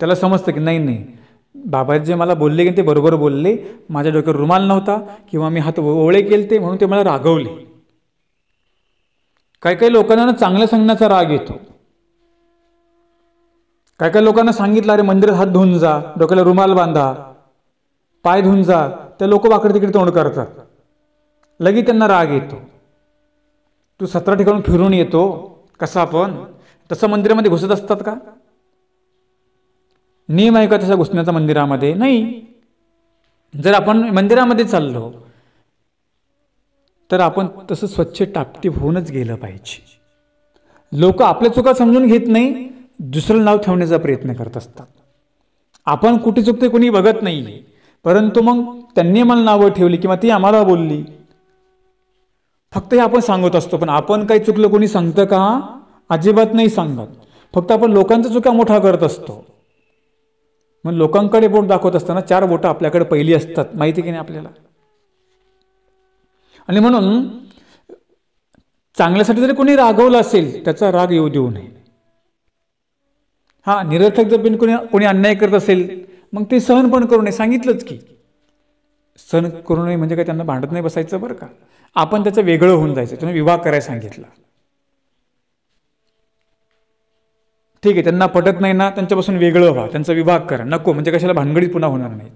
त्याला समजतं की नाही नाही बाबा जे मला बोलले की ते बरोबर बोलले, माझ्या डोक्यावर रुमाल नव्हता किंवा मी हात ओवळे केलते म्हणून ते मला रागवले। काही काही लोकांना चांगलं सांगण्याचा राग येतो, काय काय लोकांना सांगितलं अरे मंदिरात हात धुवून जा, डोक्याला रुमाल बांधा, पाय धुवून जा, ते लोक वाकडे तिकडे तोंड करतात, लगेच त्यांना राग येतो। तू 17 ठिकाणी फिरून येतो कसा, आपण तसं मंदिरामध्ये घुसत असतात का? नियम आहे का तसा घुसण्याचा मंदिरामध्ये? नाही। जर आपण मंदिरामध्ये चाललो तर आपण तसं स्वच्छ टापटीप होऊनच गेलं पाहिजे। लोक आपल्या चुका समजून घेत नाही, दुसरं नाव ठेवण्याचा प्रयत्न करत असतात। आपण कुठे चुकते कोणी बघत नाही, परंतु मग त्यांनी मला नावं ठेवली किंवा ती आम्हाला बोलली, फक्त हे आपण सांगत असतो। पण आपण काही चुकलं कोणी सांगतं का? अजिबात नाही सांगत, फक्त आपण लोकांचा चुका मोठा करत असतो। मग लोकांकडे बोट दाखवत असताना चार बोटं आपल्याकडे पहिली असतात, माहिती की नाही आपल्याला। आणि म्हणून चांगल्यासाठी जरी कोणी रागवलं असेल त्याचा राग येऊ देऊ नये। हां, निरर्थक जर बिन कोणी अन्याय करत असेल मग ते सहन पण करू नये, सांगितलंच की सहन करू नये म्हणजे काय, त्यांना भांडत नाही बसायचं बरं का, आपण त्याचं वेगळं होऊन जायचं। त्यांना विवाह करायला सांगितला, ठीक आहे, त्यांना पटत नाही ना, त्यांच्यापासून वेगळं व्हा, त्यांचा विवाह करा, नको म्हणजे कशाला भानगडीत पुन्हा होणार नाही।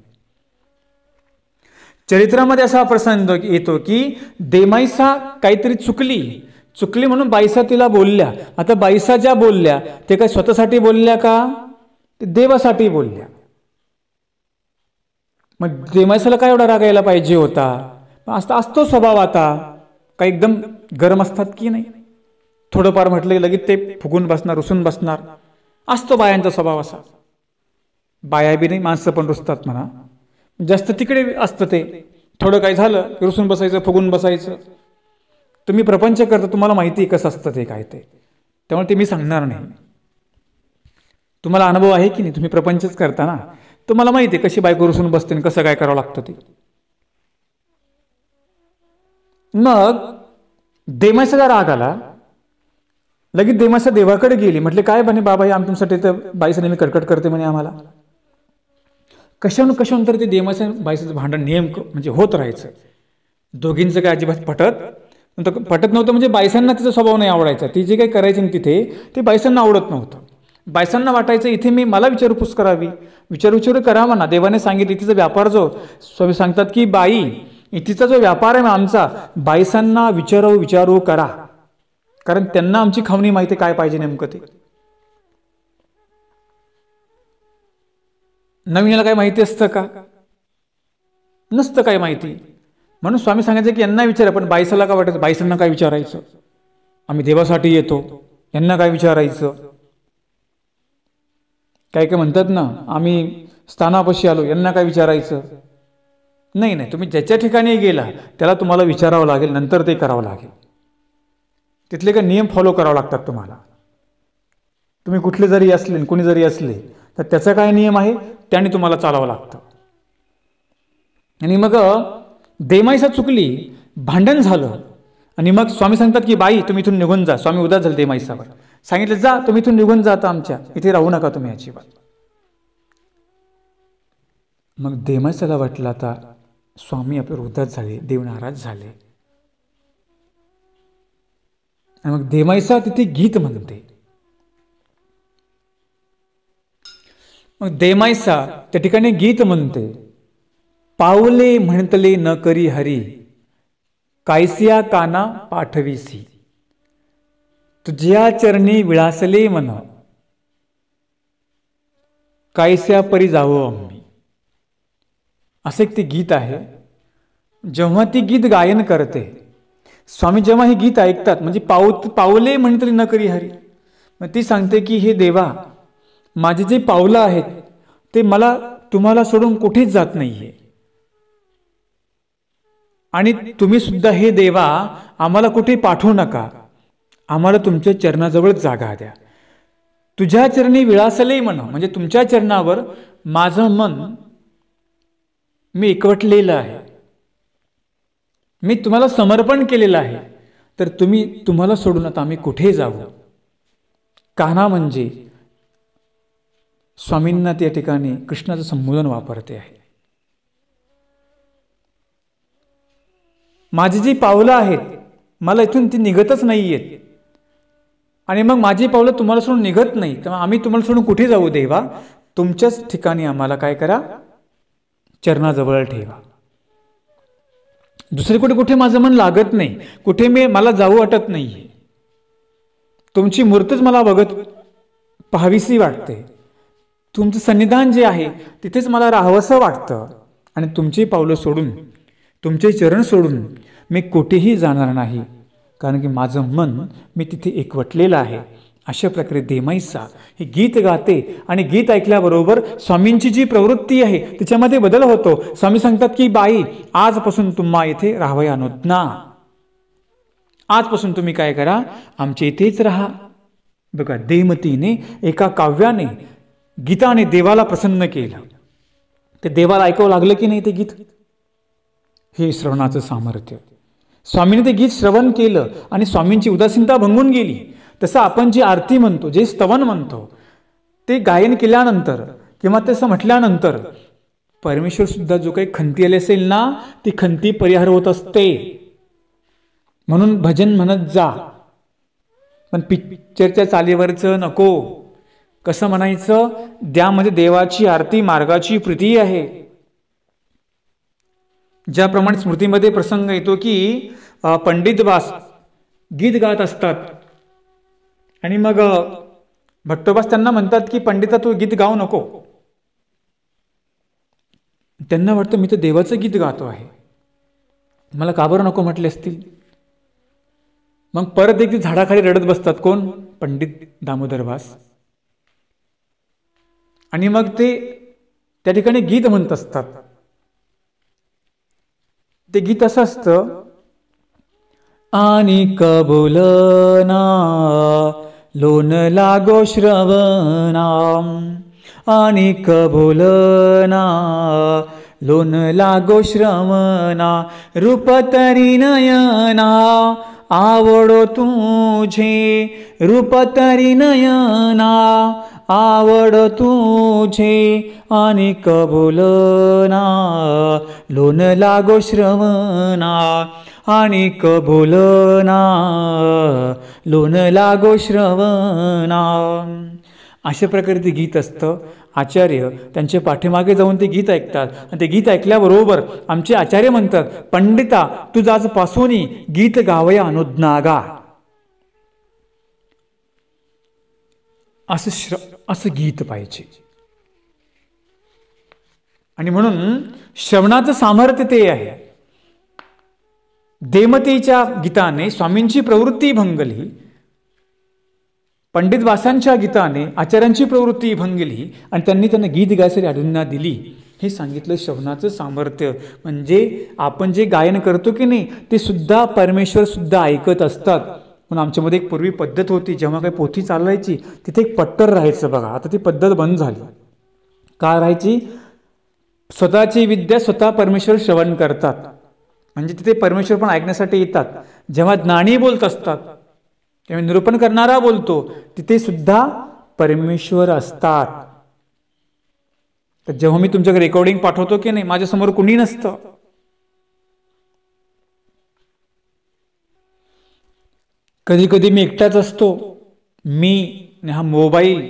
चरित्रामध्ये असा प्रसंग येतो की देमाईसा काहीतरी चुकली म्हणून बाईसा तिला बोलल्या। आता बाईसा ज्या बोलल्या ते काय स्वतःसाठी बोलल्या का? ते देवासाठी बोलल्या। मग देमाईसाला काय एवढा रागायला पाहिजे होता? असतो स्वभाव, आता काय एकदम गरम असतात की नाही, थोडंफार म्हटलं की लगेच ते फुगून बसणार, रुसून बसणार, असतो बायांचा स्वभाव असा। बाया बी नाही माणसं पण रुसतात म्हणा, जास्त तिकडे असतं ते, थोडं काय झालं की रुसून बसायचं, फुगून बसायचं। तुम्ही प्रपंच करता, तुम्हाला माहिती कसं असतं ते काय ते, त्यामुळे ते मी सांगणार नाही। तुम्हाला अनुभव आहे की नाही, तुम्ही प्रपंचच करता ना, तुम्हाला माहिती आहे कशी बायको रुसून बसते आणि कसं काय करावं लागतं ते। मग देमाईसाला राग आला, लगेच देमाईसा देवाकडे गेली, म्हटले काय म्हणे बाबा हे आम्ही तुमच्यासाठी तर बाईसा नेहमी कडकड करते म्हणे आम्हाला। कशाहून तर ते देमाईसा बाईसाचं भांडण नियम म्हणजे होत राहायचं, दोघींचं काय अजिबात पटत नव्हतं। म्हणजे बायसांना तिचा स्वभाव नाही आवडायचा, ती जे काही करायची तिथे ते बायसांना आवडत नव्हतं। बायसांना वाटायचं इथे मी मला विचारपूस करावी, विचार करावा ना, देवाने सांगितलं इथेचा व्यापार जो स्वामी सांगतात की बाई इथेचा जो व्यापार आहे आमचा, बायसांना विचारू करा, कारण त्यांना आमची खावणी माहिती काय पाहिजे नेमकं ते। नवीनला काय माहिती असतं का? नसतं काय माहिती, म्हणून स्वामी सांगायचं की यांना विचारा। पण बाईसाला काय वाटायचं, बाईसांना काय विचारायचं, आम्ही देवासाठी येतो, यांना काय विचारायचं। काय काय म्हणतात ना, आम्ही स्थानापाशी आलो, यांना काय विचारायचं। नाही नाही, तुम्ही ज्याच्या ठिकाणी गेला त्याला तुम्हाला विचारावं लागेल, नंतर ते करावं लागेल, तिथले काय नियम फॉलो करावं लागतात तुम्हाला। तुम्ही कुठले जरी असले, कोणी जरी असले तर त्याचा काय नियम आहे त्याने तुम्हाला चालावं लागतं। आणि मग देमाईसा चुकली, भांडण झालं, आणि मग स्वामी सांगतात की बाई तुम्ही इथून निघून जा। स्वामी उदास झाले देमाईसावर, सांगितलं जा तुम्ही इथून निघून जा, आता आमच्या इथे राहू नका तुम्ही अजिबात। मग देमाईसाला वाटलं आता स्वामी आपल्यावर उदास झाले, देव नाराज झाले, आणि मग देमाईसा तिथे गीत म्हणते। मग देमायसा त्या ठिकाणी गीत म्हणते, पाऊले म्हणतले न करी हरी, कायसिया काना पाठविसी, तुझ्या चरणी विळासले मन, कायस्या परी जावो आम्ही, असे एक ते गीत आहे। जेव्हा ती गीत गायन करते, स्वामी जेव्हा हे गीत ऐकतात, म्हणजे पाऊले म्हणतले न करी हरी, मग ती सांगते की हे देवा, माझे जे पावलं आहेत ते मला तुम्हाला सोडून कुठेच जात नाही आहे, आणि तुम्ही सुद्धा हे देवा आम्हाला कुठे पाठवू नका, आम्हाला तुमच्या चरणाजवळच जागा द्या। तुझ्या चरणी विळासले मन, म्हणजे तुमच्या चरणावर माझं मन मी एकवटलेलं आहे, मी तुम्हाला समर्पण केलेलं आहे, तर तुम्हाला सोडून आता आम्ही कुठे जावं। कान्हा म्हणजे स्वामींना त्या ठिकाणी कृष्णाचं संबोधन वापरते आहे। माझी जी पावलं आहेत मला इथून ती निघतच नाही आहेत, आणि मग माझी पावलं तुम्हाला सोडून निघत नाही, तर आम्ही तुम्हाला सोडून कुठे जाऊ देवा, तुमच्याच ठिकाणी आम्हाला काय करा, चरणाजवळ ठेवा, दुसरे कुठे कुठे माझं मन लागत नाही, कुठे मला जाऊ वाटत नाही, तुमची मूर्तच मला बघत पाहावीसी वाटते, तुमचं सन्निधान जे आहे तिथेच मला राहावंसं वाटतं, आणि तुमची पावलं सोडून, तुमचे चरण सोडून मी कुठेही जाणार नाही, कारण की माझं मन मी तिथे एकवटलेलं आहे। अशा प्रकारे देमाईसा हे गीत गाते, आणि गीत ऐकल्याबरोबर स्वामींची जी प्रवृत्ती आहे त्याच्यामध्ये बदल होतो। स्वामी सांगतात की बाई, आजपासून तुम्हा इथे राहावया अनुज्ञा, आजपासून तुम्ही काय करा, आमच्या इथेच राहा। बघा, देमतीने एका काव्याने, गीताने देवाला प्रसन्न केलं, ते देवाला ऐकावं लागलं की नाही ते गीत, हे श्रवणाचं सामर्थ्य। स्वामीने ते गीत श्रवण केलं आणि स्वामींची उदासीनता भंगून गेली। तसं आपण जी आरती म्हणतो, जे स्तवन म्हणतो, ते गायन केल्यानंतर किंवा तसं म्हटल्यानंतर परमेश्वरसुद्धा जो काही खंती आली असेल ना, ती खंती परिहार होत असते। म्हणून भजन म्हणत जा, पण पिक्चरच्या चालीवरचं नको। कसं म्हणायचं, त्यामध्ये देवाची आरती, मार्गाची प्रीती आहे। ज्याप्रमाणे स्मृतीमध्ये प्रसंग येतो की पंडित बास गीत गात असतात, आणि मग भट्टोबास त्यांना म्हणतात की पंडिता, तू गीत गाऊ नको। त्यांना वाटतं मी तर देवाचं गीत गातो आहे, मला का बरं नको म्हटले असतील। मग परत एक झाडाखाली रडत बसतात, कोण, पंडित दामोदरबास, आणि मग ते त्या ठिकाणी गीत म्हणत असतात। ते गीत असं असतं, आणि कबुलना लोन लागो श्रवणा, आणि कबुलना लोन लागो श्रवणा, रूप तरी नयना आवडो तुझे, रूप तरी नयना आवड तुझे, आणि कबुलना लोन लागो श्रवणा, आणि कबुलना लोन लागो श्रवणा। अशा प्रकारे ते गीत असतं। आचार्य त्यांच्या पाठीमागे जाऊन ते गीत ऐकतात, आणि ते गीत ऐकल्याबरोबर आमचे आचार्य म्हणतात, पंडिता तुझ आजपासून गीत गावया अनुज्ञागा, असं गीत पाहिजे। आणि म्हणून श्रवणाचं सामर्थ्य ते आहे। देमतेच्या गीताने स्वामींची प्रवृत्ती भंगली, पंडित वासांच्या गीताने आचार्यांची प्रवृत्ती भंगली, आणि त्यांना गीत गायसरी अडुन्ना दिली। हे सांगितलं श्रवणाचं सामर्थ्य, म्हणजे आपण जे गायन करतो की नाही ते सुद्धा परमेश्वर सुद्धा ऐकत असतात। म्हणून आमच्यामध्ये एक पूर्वी पद्धत होती, जेव्हा काही पोथी चालायची तिथे एक पट्टर राहायचं। बघा, आता ती पद्धत बंद झाली। काय राहायची, स्वतःची विद्या स्वतः परमेश्वर श्रवण करतात, म्हणजे तिथे परमेश्वर पण ऐकण्यासाठी येतात। जेव्हा ज्ञानी बोलत असतात, तेव्हा निरूपण करणारा बोलतो, तिथे सुद्धा परमेश्वर असतात। तर जेव्हा मी तुमच्याकडे रेकॉर्डिंग पाठवतो की नाही, माझ्यासमोर कुणी नसतं, कधी कधी मी एकटाच असतो, मी हा मोबाईल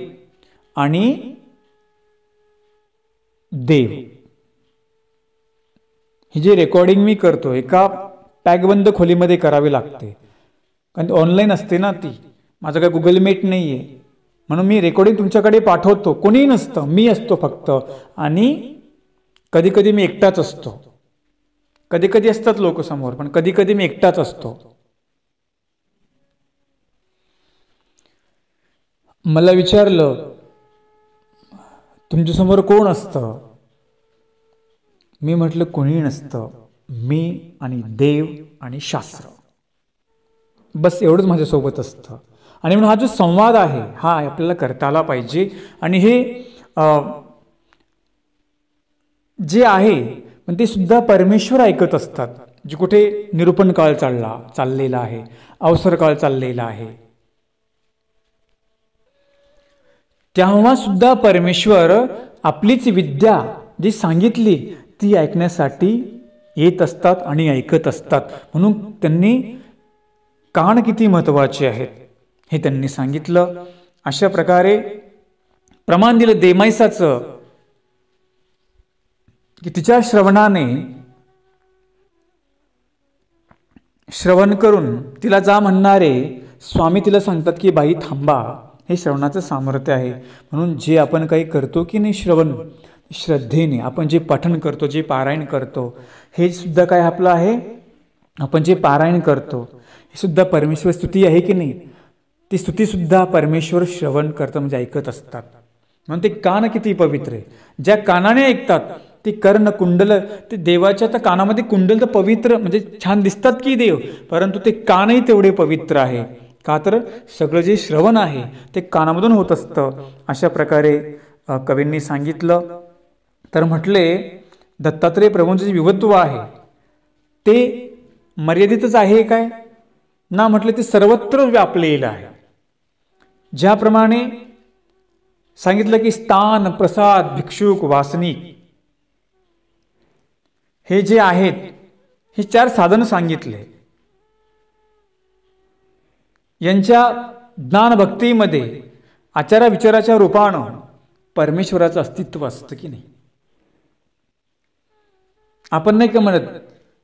आणि देव हे जे रेकॉर्डिंग मी करतो एका पॅकबंद खोलीमध्ये करावी लागते, कारण ऑनलाईन असते ना ती, माझं काय गुगल मीट नाही आहे, म्हणून मी रेकॉर्डिंग तुमच्याकडे पाठवतो. कोणीही नसतं, मी असतो फक्त. आणि कधी कधी मी एकटाच असतो, कधी कधी असतात लोक समोर, पण कधी कधी मी एकटाच असतो. मला विचारलं तुमच्या समोर कोण असतं, मी म्हटलं कोणीही नसतं, मी आणि देव आणि शास्त्र, बस एवढंच माझ्यासोबत असतं. आणि म्हणून हा जो संवाद आहे हा आपल्याला करता आला पाहिजे. आणि हे जे आहे पण ते सुद्धा परमेश्वर ऐकत असतात, जे कुठे निरूपण काळ चाललेला आहे, अवसर काळ चाललेला आहे, तेव्हा सुद्धा परमेश्वर आपलीच विद्या जी सांगितली ती ऐकण्यासाठी येत असतात आणि ऐकत असतात. म्हणून त्यांनी कान किती महत्त्वाचे आहेत हे त्यांनी सांगितलं. अशा प्रकारे प्रमाण दिलं देमाईसाचं की तिच्या श्रवणाने, श्रवण करून तिला जा म्हणणारे स्वामी तिला सांगतात की बाई थांबा, हे श्रवणाचं सामर्थ्य आहे. म्हणून जे आपण काही करतो की नाही श्रवण, श्रद्धेने आपण जे पठण करतो, जे पारायण करतो, हे सुद्धा काय आपलं आहे, आपण जे पारायण करतो हे सुद्धा परमेश्वर स्तुती आहे की नाही, ती स्तुतीसुद्धा परमेश्वर श्रवण करतं म्हणजे ऐकत असतात. म्हणून ते कान किती पवित्र आहे, ज्या कानाने ऐकतात ते कर्ण कुंडल, ते देवाच्या त्या कानामध्ये कुंडल तर पवित्र म्हणजे छान दिसतात की देव, परंतु ते कानही तेवढे पवित्र आहे का, तर सगळं जे श्रवण आहे ते कानामधून होत असतं. अशा प्रकारे कवींनी सांगितलं. तर म्हटले दत्तात्रय प्रभूंचं जे विभुत्व आहे ते मर्यादितच आहे काय ना, म्हटले ते सर्वत्र व्यापलेलं आहे. ज्याप्रमाणे सांगितलं की स्थान प्रसाद भिक्षुक वासनिक हे जे आहेत, हे चार साधन सांगितले, यांच्या ज्ञान भक्तीमध्ये आचार विचाराच्या रूपानं परमेश्वराचं अस्तित्व असतं की नाही. आपण नाही का म्हणत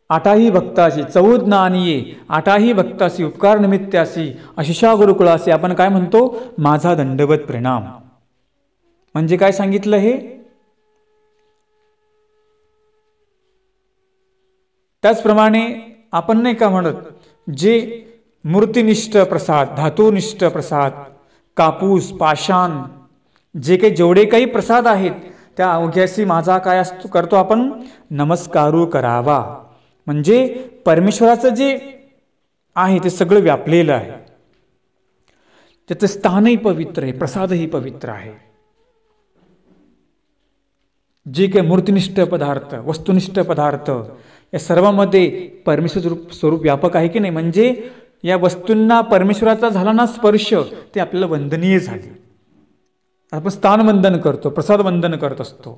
आठाही भक्ताशी चौज्ञानीये, आठाही भक्ताशी उपकार निमित्ताशी अशिषा गुरुकुळाशी, आपण काय म्हणतो माझा दंडवत प्रणाम. म्हणजे काय सांगितलं हे, त्याचप्रमाणे आपण नाही का म्हणत जे मूर्तिनिष्ठ प्रसाद, धातुनिष्ठ प्रसाद, कापूस पाषाण जे काही जेवढे काही प्रसाद आहेत त्या अवघ्याशी माझा काय असतो करतो आपण नमस्कारू करावा. म्हणजे परमेश्वराचं जे आहे ते सगळं व्यापलेलं आहे, त्याचं स्थानही पवित्र आहे, प्रसादही पवित्र आहे. जे काही मूर्तिनिष्ठ पदार्थ, वस्तुनिष्ठ पदार्थ या सर्वामध्ये परमेश्वर स्वरूप व्यापक आहे की नाही, म्हणजे या वस्तूंना परमेश्वराचा झाला ना स्पर्श, ते आपल्याला वंदनीय झाले. आपण स्थान वंदन करतो, प्रसाद वंदन करत असतो,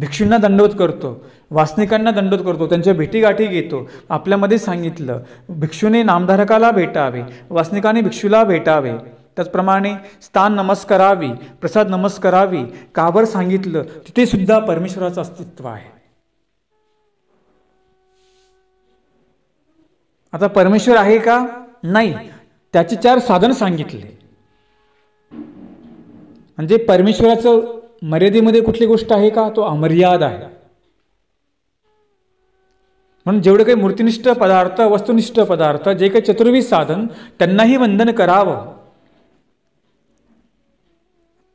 भिक्षूंना दंडवत करतो, वासनिकांना दंडवत करतो, त्यांच्या भेटीगाठी घेतो. आपल्यामध्ये सांगितलं भिक्षूने नामधारकाला भेटावे, वासनिकाने भिक्षूला भेटावे, त्याचप्रमाणे स्थान नमस्कारावी, प्रसाद नमस्कारावी, काबर सांगितलं तिथे सुद्धा परमेश्वराचं अस्तित्व आहे. आता परमेश्वर आहे का नाही, त्याचे चार साधन सांगितले. म्हणजे परमेश्वराचं मर्यादेमध्ये कुठली गोष्ट आहे का, तो अमर्याद आहे. म्हणून जेवढे काही मूर्तिनिष्ठ पदार्थ, वस्तुनिष्ठ पदार्थ, जे काही चतुर्विध साधन, त्यांनाही वंदन करावं,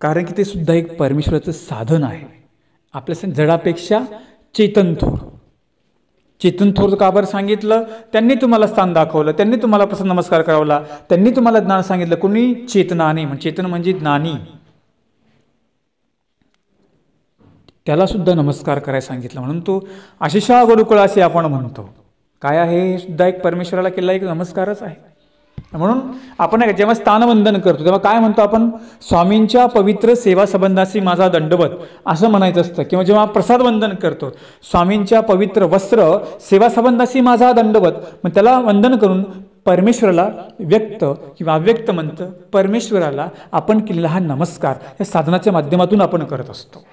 कारण की ते सुद्धा एक परमेश्वराचं साधन आहे. आपल्या जडापेक्षा चेतन थोर, चेतन थोर का बरं सांगितलं, त्यांनी तुम्हाला स्थान दाखवलं, त्यांनी तुम्हाला प्रसन्न नमस्कार करावला, त्यांनी तुम्हाला ज्ञान सांगितलं. कोणी चेतनाने, चेतन म्हणजे ज्ञानी, त्याला सुद्धा नमस्कार करायला सांगितलं. म्हणून तो आशिषा गुरुकुळाशी आपण म्हणतो, काय आहे सुद्धा एक परमेश्वराला केला एक नमस्कारच आहे. म्हणून आपण जेव्हा स्थानवंदन करतो तेव्हा काय म्हणतो आपण, स्वामींच्या पवित्र सेवा संबंधाशी माझा दंडवत असं म्हणायचं असतं. किंवा जेव्हा प्रसाद वंदन करतो, स्वामींच्या पवित्र वस्त्र सेवा संबंधाशी माझा दंडवत, मग त्याला वंदन करून परमेश्वराला व्यक्त किंवा अव्यक्त म्हणतं, परमेश्वराला आपण केलेला हा नमस्कार या साधनाच्या माध्यमातून आपण करत असतो.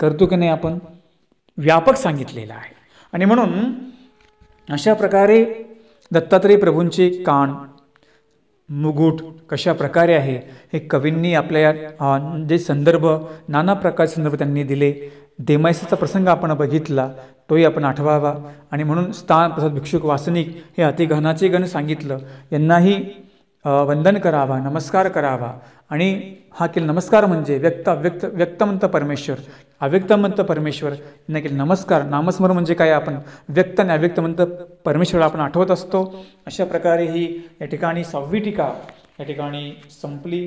करतो की नाही आपण, व्यापक सांगितलेला आहे। आणि म्हणून अशा प्रकारे दत्तात्रय प्रभूंचे कान मुगुट कशा प्रकारे आहे हे कवींनी आपल्या जे संदर्भ नाना प्रकारचे संदर्भ त्यांनी दिले। देमाईसाचा प्रसंग आपण बघितला, तोही आपण आठवावा। आणि म्हणून स्थान प्रसाद भिक्षुक वासनिक हे अतिघनाचे गण सांगितलं, यांनाही वंदन करावा, नमस्कार करावा। आणि हा केला नमस्कार म्हणजे व्यक्त अव्यक्त, व्यक्तमंत परमेश्वर, अव्यक्तमंत परमेश्वर यांना केला नमस्कार। नामस्मरण म्हणजे काय, आपण व्यक्त आणि अव्यक्तमंत परमेश्वरला आपण आठवत असतो। अशा प्रकारे ही या ठिकाणी 6वी टीका या ठिकाणी संपली।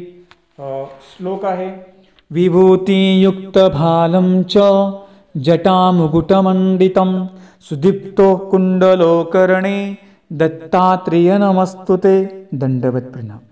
श्लोक आहे विभूतियुक्त भालं च जटामुकुटमंडितं सुदीप्तो कुंडलोकर्णे दत्तात्रेय नमस्तुते। दंडवत प्रणाम।